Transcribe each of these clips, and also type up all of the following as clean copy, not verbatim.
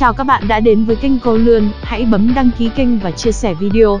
Chào các bạn đã đến với kênh CauLuon, hãy bấm đăng ký kênh và chia sẻ video.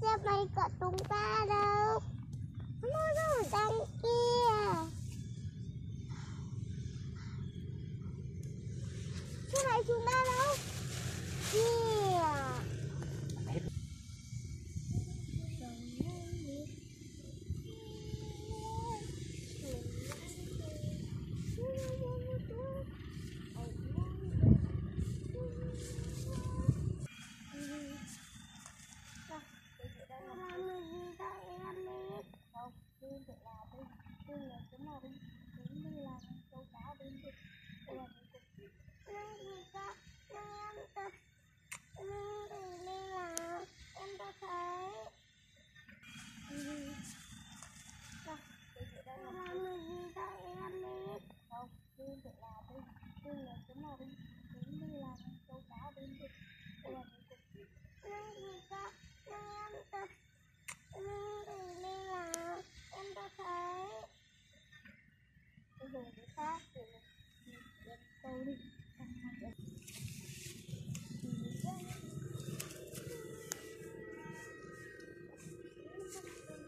Xe bay của chúng ta đâu? Nó ở đằng kia. Xe này chúng ta đâu? Kia.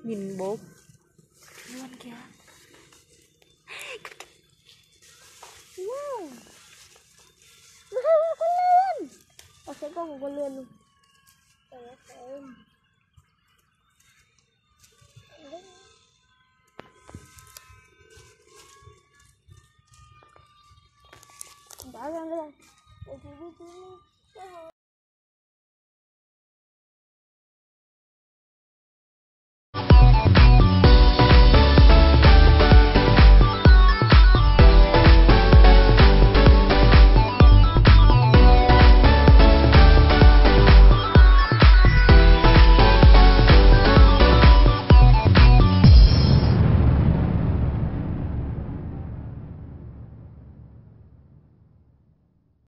Nhìn bố luôn kìa. Wow. Con lươn. Nó sẽ có một con lươn luôn. Bỏ ra đây. Để chị đi.